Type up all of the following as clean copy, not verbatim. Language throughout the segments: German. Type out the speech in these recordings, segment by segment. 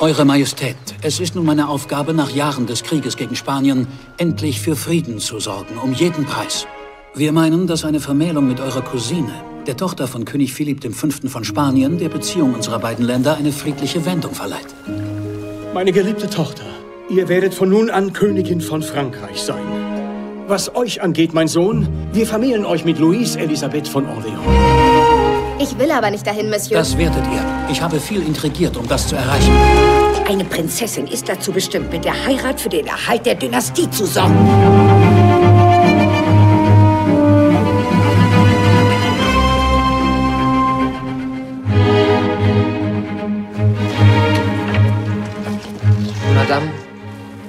Eure Majestät, es ist nun meine Aufgabe, nach Jahren des Krieges gegen Spanien endlich für Frieden zu sorgen, um jeden Preis. Wir meinen, dass eine Vermählung mit eurer Cousine, der Tochter von König Philipp V. von Spanien, der Beziehung unserer beiden Länder eine friedliche Wendung verleiht. Meine geliebte Tochter, ihr werdet von nun an Königin von Frankreich sein. Was euch angeht, mein Sohn, wir vermählen euch mit Louise-Elisabeth von Orléans. Ich will aber nicht dahin, Monsieur. Das werdet ihr. Ich habe viel intrigiert, um das zu erreichen. Eine Prinzessin ist dazu bestimmt, mit der Heirat für den Erhalt der Dynastie zu sorgen. Madame,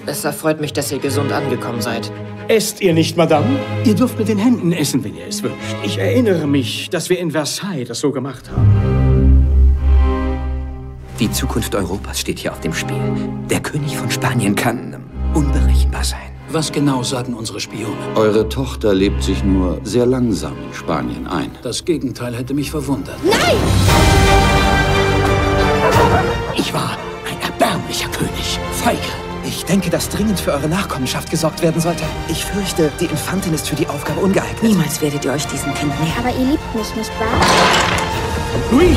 es erfreut mich, dass ihr gesund angekommen seid. Esst ihr nicht, Madame? Ihr dürft mit den Händen essen, wenn ihr es wünscht. Ich erinnere mich, dass wir in Versailles das so gemacht haben. Die Zukunft Europas steht hier auf dem Spiel. Der König von Spanien kann unberechenbar sein. Was genau sagen unsere Spione? Eure Tochter lebt sich nur sehr langsam in Spanien ein. Das Gegenteil hätte mich verwundert. Nein! Ich war ein erbärmlicher König. Feige. Ich denke, dass dringend für eure Nachkommenschaft gesorgt werden sollte. Ich fürchte, die Infantin ist für die Aufgabe ungeeignet. Niemals werdet ihr euch diesem Kind nähern. Aber ihr liebt mich, nicht wahr? Louis!